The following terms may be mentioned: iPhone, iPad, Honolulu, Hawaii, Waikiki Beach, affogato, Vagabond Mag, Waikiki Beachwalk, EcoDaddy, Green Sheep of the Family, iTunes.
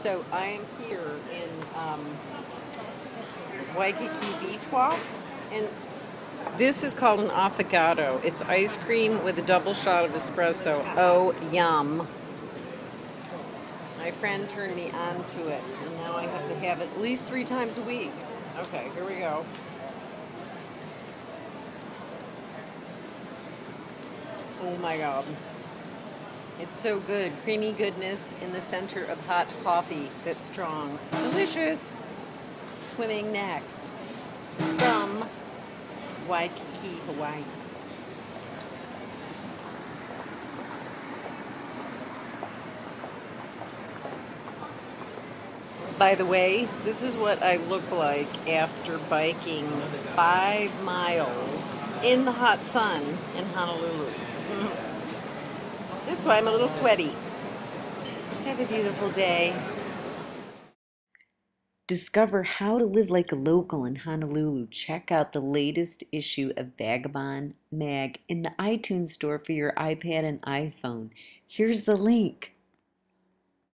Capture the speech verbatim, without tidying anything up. So I am here in um, Waikiki Beachwalk, and this is called an affogato. It's ice cream with a double shot of espresso. Oh, yum. My friend turned me on to it, and now I have to have it at least three times a week. Okay, here we go. Oh my God. It's so good. Creamy goodness in the center of hot coffee that's strong. Delicious. Swimming next. From Waikiki, Hawaii. By the way, this is what I look like after biking five miles in the hot sun in Honolulu. That's why I'm a little sweaty. Have a beautiful day. Discover how to live like a local in Honolulu. Check out the latest issue of Vagabond Mag in the iTunes store for your iPad and iPhone. Here's the link.